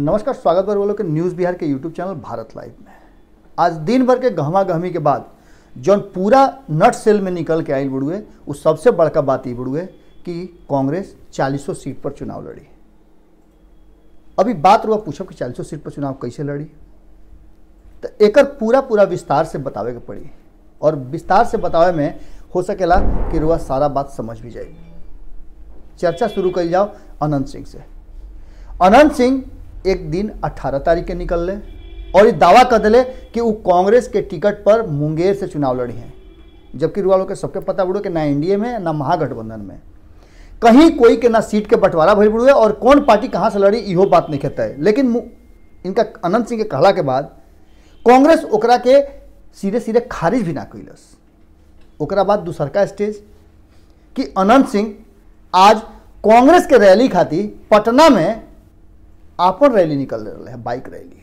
नमस्कार, स्वागत है आप लोगों के न्यूज़ बिहार के यूट्यूब चैनल भारत लाइव में। आज दिन भर के गहमागहमी के बाद जौन पूरा नट सेल में निकल के आयल बुड़ुए, उस सबसे बड़का बात ये बुड़ुए कि कांग्रेस 40 सीट पर चुनाव लड़ी। अभी बात रुआ पूछब कि 40 सीट पर चुनाव कैसे लड़ी, तो एकर पूरा विस्तार से बतावे के पड़ी और विस्तार से बतावे में हो सकेला कि रुआ सारा बात समझ भी जाए। चर्चा शुरू कर जाओ अनंत सिंह से। अनंत सिंह एक दिन 18 तारीख के निकल ले और ये दावा कर दिले कि वो कांग्रेस के टिकट पर मुंगेर से चुनाव लड़ी हैं, जबकि रुआ लोग के सबके पता बुड़ो कि ना एनडीए में ना महागठबंधन में कहीं कोई के ना सीट के बंटवारा भइल बुड़ुए और कौन पार्टी कहाँ से लड़ी इहो बात नहीं कहता है। लेकिन इनका अनंत सिंह के कहला के बाद कांग्रेस ओकरा के सीधे सीधे खारिज भी ना कइलस। ओकरा बाद दूसरका स्टेज कि अनंत सिंह आज कांग्रेस के रैली खातिर पटना में आपन रैली निकल रहा है, बाइक रैली।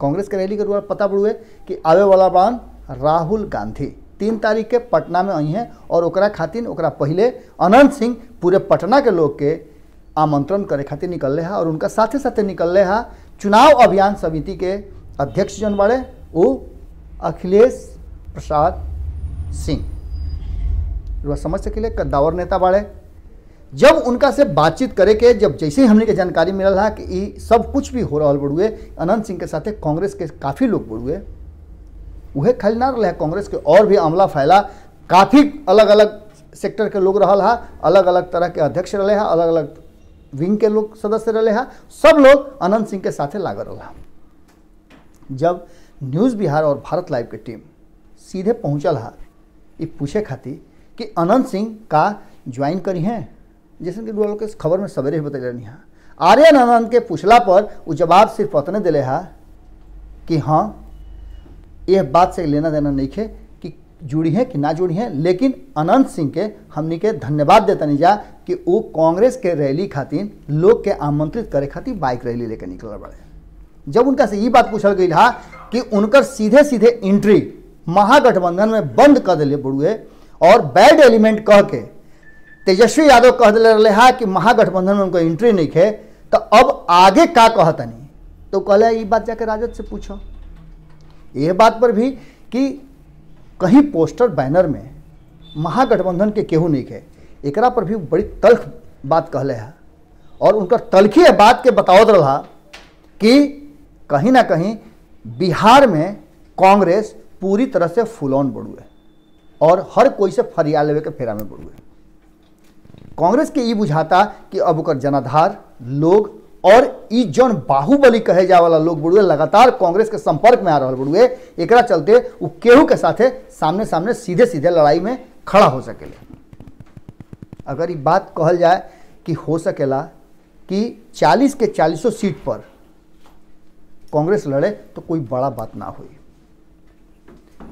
कांग्रेस के रैली के द्वारा पता पड़ुए कि आवे वाला बान राहुल गांधी 3 तारीख के पटना में आई हैं और ओकरा खातिर ओकरा पहले अनंत सिंह पूरे पटना के लोग के आमंत्रण करे खातिर निकल है और उनका साथे साथे निकल है चुनाव अभियान समिति के अध्यक्ष जन बाड़े वो अखिलेश प्रसाद सिंह। समझ सकिले कद्दावर नेता बाड़े। जब उनका से बातचीत करे के जब जैसे ही हमने के जानकारी मिलल है कि ये सब कुछ भी हो रहा बड़ुए, अनंत सिंह के साथे कांग्रेस के काफ़ी लोग बड़ुए, वह खाली ना रहे कांग्रेस के और भी अमला फैला काफ़ी अलग अलग सेक्टर के लोग रहा, अलग अलग तरह के अध्यक्ष रहे, अलग अलग विंग के लोग सदस्य रहे, सब लोग अनंत सिंह के साथे लागल रहा। जब न्यूज़ बिहार और भारत लाइव के टीम सीधे पहुँचल है ये पूछे खातिर कि अनंत सिंह का ज्वाइन करी हैं, जैसे कि लोग खबर में सवेरे ही बतैलनी है, आर्यन आनंद के पूछला पर वो जवाब सिर्फ उतने दिले है कि हाँ यह बात से लेना देना नहीं है कि जुड़ी है कि ना जुड़ी है। लेकिन अनंत सिंह के हमनी के धन्यवाद देता नहीं जा कि वो कांग्रेस के रैली खातिर लोग के आमंत्रित करे खातिर बाइक रैली लेकर निकल बड़े। जब उनका से ये बात पूछल गई है कि उनकर सीधे सीधे एंट्री महागठबंधन में बंद कर दिले बड़ुए और बैड एलिमेंट कह के तेजस्वी यादव कह दिले रहे है कि महागठबंधन में उनको एंट्री नहीं है, तो अब आगे का कहता नहीं, तो कहला ये बात जाके राजद से पूछो। यह बात पर भी कि कहीं पोस्टर बैनर में महागठबंधन के केहू नहीं है, एकरा पर भी बड़ी तल्ख बात कहले है और उनका तल्खी बात के बतावत रहा कि कहीं ना कहीं बिहार में कांग्रेस पूरी तरह से फुलौन बढ़ुए और हर कोई से फरिया लेवे के फेरा में बढ़ुए। कांग्रेस के ये बुझाता कि अब उनका जनाधार लोग और ई जौन बाहुबली कहे जा वाला लोग बुड़ुए लगातार कांग्रेस के संपर्क में आ रहा बुड़ुए, एकरा चलते वो केहू के साथे सामने सामने सीधे सीधे लड़ाई में खड़ा हो सकेले। अगर ये बात कहल जाए कि हो सकेला कि 40 के 40 सीट पर कांग्रेस लड़े तो कोई बड़ा बात ना हुई।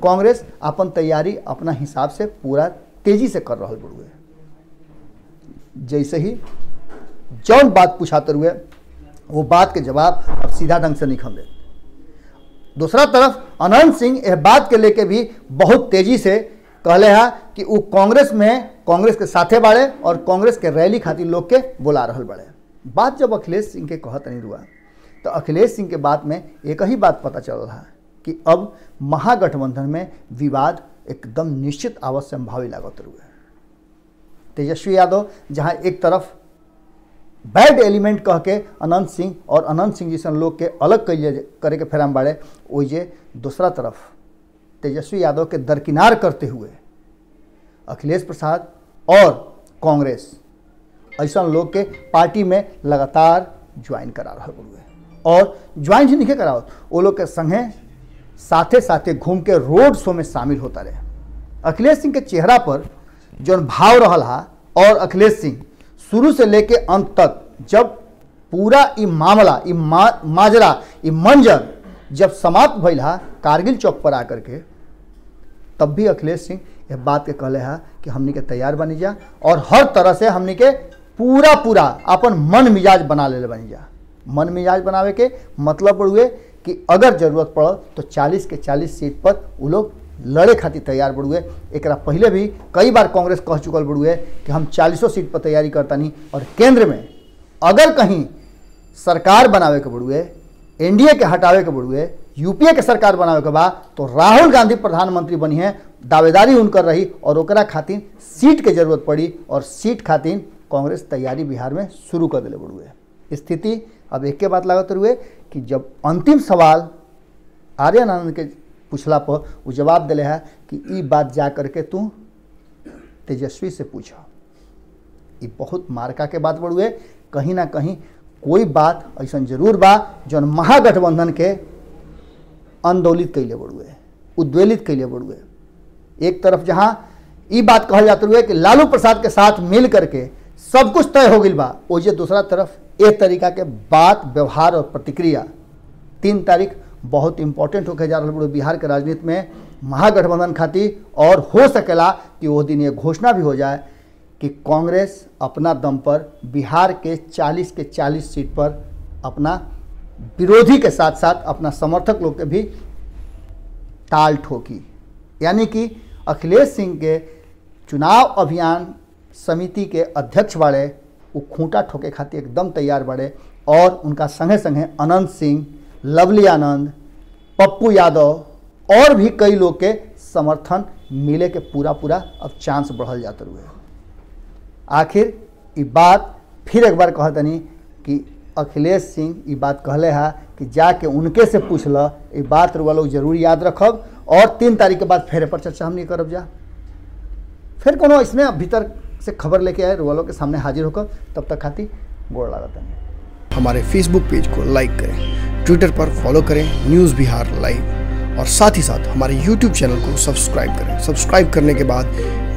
कांग्रेस अपन तैयारी अपना हिसाब से पूरा तेजी से कर रहा बुड़ुए। जैसे ही जौन बात पूछाते हुए वो बात के जवाब अब सीधा ढंग से निकल दे। दूसरा तरफ अनंत सिंह यह बात के लेके भी बहुत तेजी से कहले है कि वो कांग्रेस में कांग्रेस के साथे बाड़े और कांग्रेस के रैली खातिर लोग के बुला रहल बाड़े। बात जब अखिलेश सिंह के कहत नहीं हुआ तो अखिलेश सिंह के बात में एक ही बात पता चल रहा है कि अब महागठबंधन में विवाद एकदम निश्चित आवश्यक संभावी लागत हुए। तेजस्वी यादव जहां एक तरफ बैड एलिमेंट कह के अनंत सिंह और अनंत सिंह जैसन लोग के अलग करे के फेराम बाड़े, ओइजे दूसरा तरफ तेजस्वी यादव के दरकिनार करते हुए अखिलेश प्रसाद और कांग्रेस ऐसा लोग के पार्टी में लगातार ज्वाइन करा रहा हुए और ज्वाइन ही नहीं कराओ वो लोग के संगे साथे साथे घूम के रोड शो में शामिल होता रहे। अखिलेश सिंह के चेहरा पर जो भाव रहल है और अखिलेश सिंह शुरू से लेके अंत तक जब पूरा ई मामला ई माजरा ई मंजर जब समाप्त भइल है कारगिल चौक पर आकर के, तब भी अखिलेश सिंह यह बात के कहले है कि हमनी के तैयार बनी जा और हर तरह से हमनी के पूरा अपन मन मिजाज बना ले बनी जा। मन मिजाज बनावे के मतलब हुए कि अगर जरूरत पड़ो तो 40 के 40 सीट पर वो लोग लड़े खातिर तैयार बड़ुए। एकरा पहले भी कई बार कांग्रेस कह चुकल बड़ुए कि हम 40 सीट पर तैयारी करता नहीं और केंद्र में अगर कहीं सरकार बनावे के बड़ुए, एनडीए के हटावे के बड़ुए, यूपीए के सरकार बनावे के बा तो राहुल गांधी प्रधानमंत्री बनी है, दावेदारी उनकर रही और ओकरा खातिर सीट के जरूरत पड़ी और सीट खातिर कांग्रेस तैयारी बिहार में शुरू कर दिले बड़ुए। स्थिति अब एक के बात लागत हुए कि जब अंतिम सवाल आर्यन आनंद के पूछला पर वो जवाब दिले है कि ये बात जा करके तू तेजस्वी से पूछा, ये बहुत मार्का के बात बड़ुए। कहीं ना कहीं कोई बात ऐसा जरूर बा जौन महागठबंधन के आंदोलित कैले बड़ुए, उद्वेलित कैले बड़ुए। एक तरफ जहाँ ये बात कहल जाते हुए कि लालू प्रसाद के साथ मिल करके सब कुछ तय हो गई बा, ओजे दूसरा तरफ एक तरीका के बात, व्यवहार और प्रतिक्रिया। 3 तारीख बहुत इंपॉर्टेंट होकर जा रहा बड़ो बिहार के राजनीति में महागठबंधन खातिर, और हो सकेला कि वो दिन ये घोषणा भी हो जाए कि कांग्रेस अपना दम पर बिहार के 40 के 40 सीट पर अपना विरोधी के साथ साथ अपना समर्थक लोग के भी ताल ठोकी। यानी कि अखिलेश सिंह के चुनाव अभियान समिति के अध्यक्ष बाड़े, वो खूंटा ठोके खातिर एकदम तैयार बाड़े और उनका संगे संगे अनंत सिंह, लवली आनंद, पप्पू यादव और भी कई लोग के समर्थन मिले के पूरा पूरा अब चांस बढ़ल जाते हुए। आखिर ये बात फिर एक बार कह दनी कि अखिलेश सिंह ये बात कहले है कि जाके उनके से पूछ ल, ये बात रुआ लोग जरूर याद रखब और 3 तारीख के बाद फेरे पर चर्चा हम नहीं करब। जा फिर कोनो इसमें भीतर से खबर लेके आए रुआ लोग के सामने हाजिर होकर, तब तक खातिर गोड़ लागत। हमारे फेसबुक पेज को लाइक करें, ट्विटर पर फॉलो करें न्यूज़ बिहार लाइव और साथ ही साथ हमारे यूट्यूब चैनल को सब्सक्राइब करें। सब्सक्राइब करने के बाद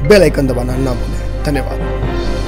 बेल आइकन दबाना ना भूलें। धन्यवाद।